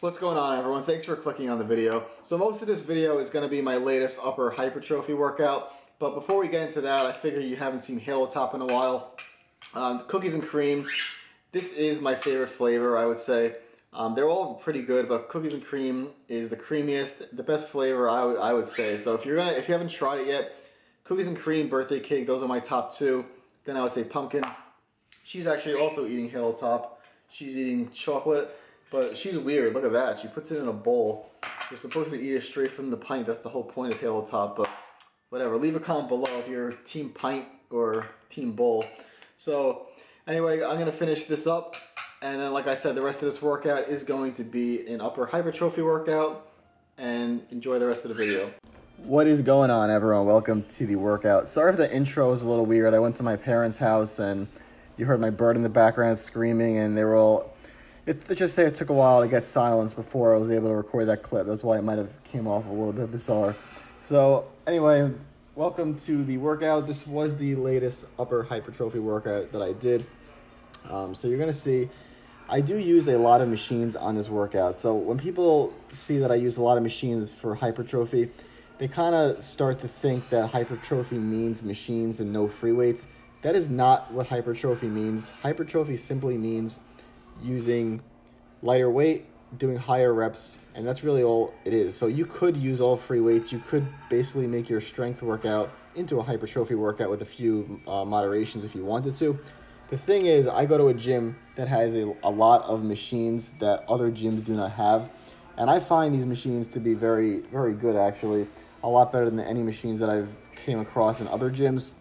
What's going on, everyone? Thanks for clicking on the video. So most of this video is going to be my latest upper hypertrophy workout, but before we get into that, I figure you haven't seen Halo Top in a while. Cookies and cream, this is my favorite flavor, I would say. They're all pretty good, but cookies and cream is the creamiest, the best flavor I would say. So if you haven't tried it yet, cookies and cream, birthday cake, those are my top two. Then I would say pumpkin. She's actually also eating Halo Top. She's eating chocolate. But she's weird, look at that. She puts it in a bowl. You're supposed to eat it straight from the pint. That's the whole point of Halo Top, but whatever. Leave a comment below if you're team pint or team bowl. So anyway, I'm going to finish this up. And then like I said, the rest of this workout is going to be an upper hypertrophy workout. And enjoy the rest of the video. What is going on, everyone? Welcome to the workout. Sorry if the intro is a little weird. I went to my parents' house and you heard my bird in the background screaming and they were all... Let's just say it took a while to get silence before I was able to record that clip. That's why it might have came off a little bit bizarre. So anyway, welcome to the workout. This was the latest upper hypertrophy workout that I did. So you're going to see, I do use a lot of machines on this workout. So when people see that I use a lot of machines for hypertrophy, they kind of start to think that hypertrophy means machines and no free weights. That is not what hypertrophy means. Hypertrophy simply means using lighter weight, doing higher reps, and that's really all it is. So you could use all free weights. You could basically make your strength workout into a hypertrophy workout with a few moderations if you wanted to. The thing is, I go to a gym that has a lot of machines that other gyms do not have, and I find these machines to be very, very good, actually. A lot better than any machines that I've came across in other gyms.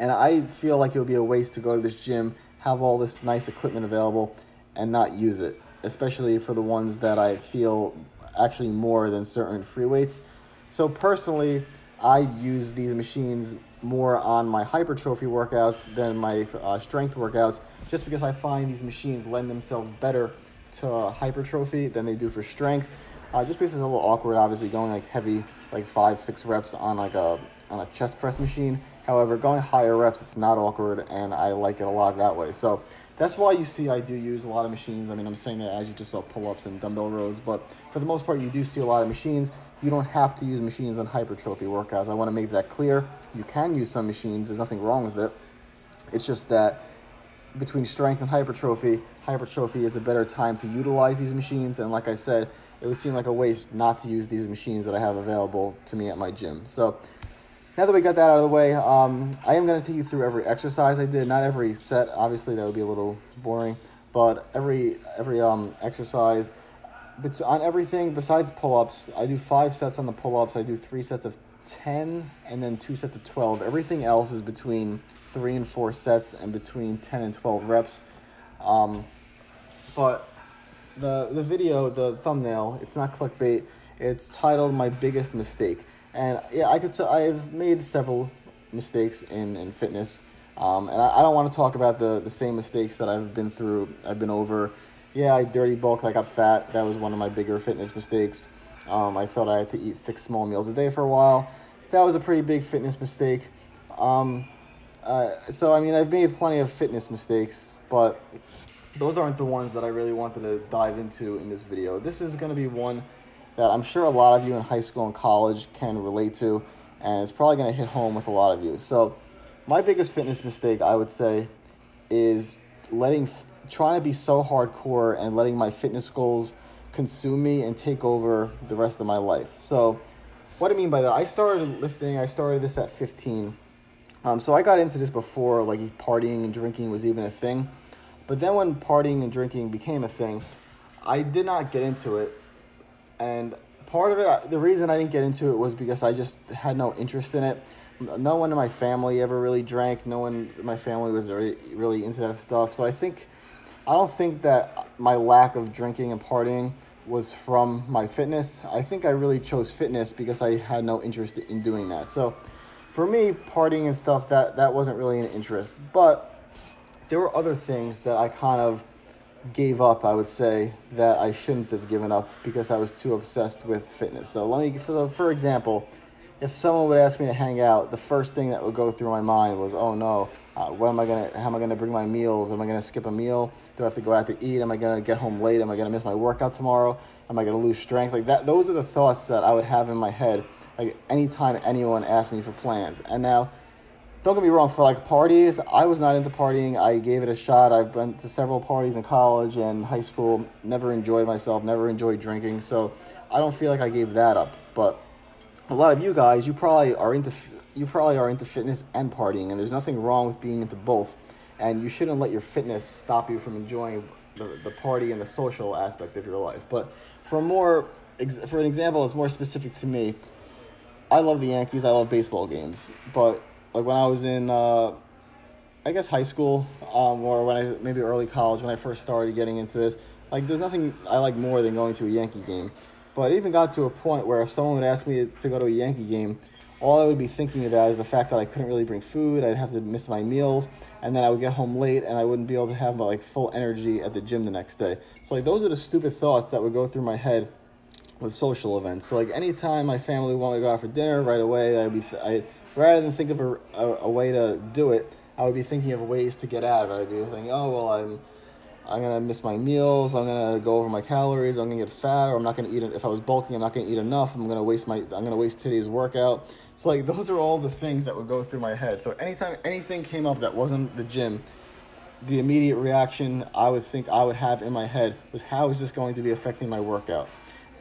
And I feel like it would be a waste to go to this gym, have all this nice equipment available, and not use it, especially for the ones that I feel actually more than certain free weights. So personally, I use these machines more on my hypertrophy workouts than my strength workouts, just because I find these machines lend themselves better to hypertrophy than they do for strength. Just because it's a little awkward, obviously, going like heavy, like 5, 6 reps on like a chest press machine. However, going higher reps, it's not awkward, and I like it a lot that way. So that's why you see I do use a lot of machines. I mean, I'm saying that as you just saw pull-ups and dumbbell rows, but for the most part, you do see a lot of machines. You don't have to use machines on hypertrophy workouts. I want to make that clear. You can use some machines. There's nothing wrong with it. It's just that between strength and hypertrophy, hypertrophy is a better time to utilize these machines. And like I said, it would seem like a waste not to use these machines that I have available to me at my gym. So now that we got that out of the way, I am going to take you through every exercise I did. Not every set, obviously, that would be a little boring, but every exercise. But on everything besides pull-ups, I do 5 sets on the pull-ups. I do 3 sets of 10 and then 2 sets of 12. Everything else is between 3 and 4 sets and between 10 and 12 reps. But the video, the thumbnail, it's not clickbait. It's titled "My Biggest Mistake." And yeah, I've made several mistakes in fitness, and I don't want to talk about the same mistakes that I've been through. I've been over, yeah, I dirty bulked, I got fat. That was one of my bigger fitness mistakes. I thought I had to eat 6 small meals a day for a while. That was a pretty big fitness mistake. So, I mean, I've made plenty of fitness mistakes, but those aren't the ones that I really wanted to dive into in this video. This is going to be one that I'm sure a lot of you in high school and college can relate to, and it's probably going to hit home with a lot of you. So my biggest fitness mistake, I would say, is trying to be so hardcore and letting my fitness goals consume me and take over the rest of my life. So what I mean by that, I started this at 15. So I got into this before like partying and drinking was even a thing. But then when partying and drinking became a thing, I did not get into it. And part of it, the reason I didn't get into it was because I just had no interest in it. No one in my family ever really drank. No one in my family was really into that stuff. So I don't think that my lack of drinking and partying was from my fitness. I think I really chose fitness because I had no interest in doing that. So for me, partying and stuff, that wasn't really an interest. But there were other things that I kind of gave up, I would say, that I shouldn't have given up because I was too obsessed with fitness. So for example, if someone would ask me to hang out, the first thing that would go through my mind was, oh no, How am I gonna bring my meals? Am I gonna skip a meal? Do I have to go out to eat? Am I gonna get home late? Am I gonna miss my workout tomorrow? Am I gonna lose strength? Like that, those are the thoughts that I would have in my head, like anytime anyone asked me for plans. And now, don't get me wrong, for like parties, I was not into partying. I gave it a shot. I've been to several parties in college and high school, never enjoyed myself, never enjoyed drinking. So I don't feel like I gave that up. But a lot of you guys, you probably are into fitness and partying, and there's nothing wrong with being into both. And you shouldn't let your fitness stop you from enjoying the party and the social aspect of your life. But for an example, it's more specific to me. I love the Yankees. I love baseball games. But like when I was in, I guess high school, or when I maybe early college, when I first started getting into this, like there's nothing I like more than going to a Yankee game. But it even got to a point where if someone would ask me to go to a Yankee game, all I would be thinking about is the fact that I couldn't really bring food, I'd have to miss my meals, and then I would get home late and I wouldn't be able to have like full energy at the gym the next day. So like those are the stupid thoughts that would go through my head with social events. So like anytime my family wanted to go out for dinner right away, rather than think of a way to do it, I would be thinking of ways to get out of it. I'd be thinking, oh, well, I'm going to miss my meals, I'm going to go over my calories, I'm going to get fat, or I'm not going to eat it. If I was bulking, I'm not going to eat enough, I'm going to waste today's workout. So like those are all the things that would go through my head. So anytime anything came up that wasn't the gym, the immediate reaction I would have in my head was, how is this going to be affecting my workout?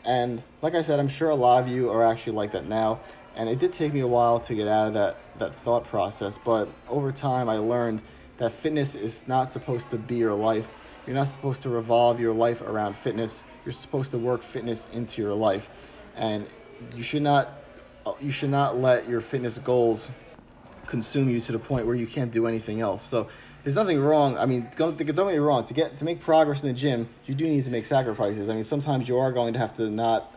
And like I said, I'm sure a lot of you are actually like that now, and it did take me a while to get out of that thought process, but over time I learned that fitness is not supposed to be your life. You're not supposed to revolve your life around fitness. You're supposed to work fitness into your life. And you should not let your fitness goals consume you to the point where you can't do anything else. So there's nothing wrong. I mean, don't get me wrong. To make progress in the gym, you do need to make sacrifices. I mean, sometimes you are going to have to not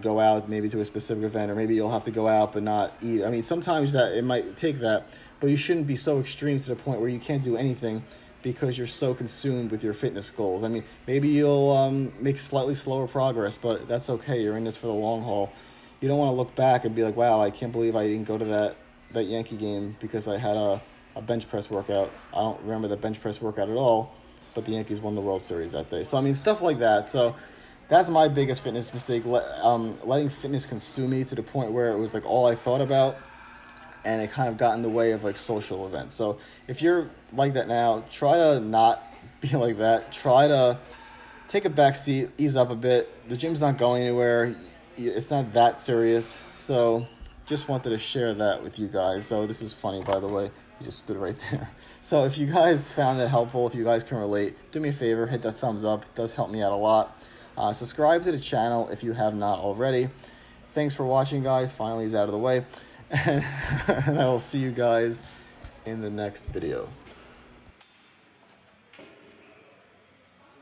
go out maybe to a specific event, or maybe you'll have to go out but not eat. I mean, sometimes that it might take that, but you shouldn't be so extreme to the point where you can't do anything because you're so consumed with your fitness goals. I mean, maybe you'll make slightly slower progress, but that's okay. You're in this for the long haul. You don't want to look back and be like, wow, I can't believe I didn't go to that Yankee game because I had a bench press workout. I don't remember the bench press workout at all, but the Yankees won the World Series that day. So, I mean, stuff like that. So that's my biggest fitness mistake, letting fitness consume me to the point where it was like all I thought about, and it kind of got in the way of like social events. So if you're like that now, try to not be like that. Try to take a back seat, ease up a bit. The gym's not going anywhere. It's not that serious. So just wanted to share that with you guys. So this is funny, by the way. You just stood right there. So if you guys found that helpful, if you guys can relate, do me a favor, hit that thumbs up. It does help me out a lot. Subscribe to the channel if you have not already. Thanks for watching, guys. Finally, it's out of the way. And I will see you guys in the next video.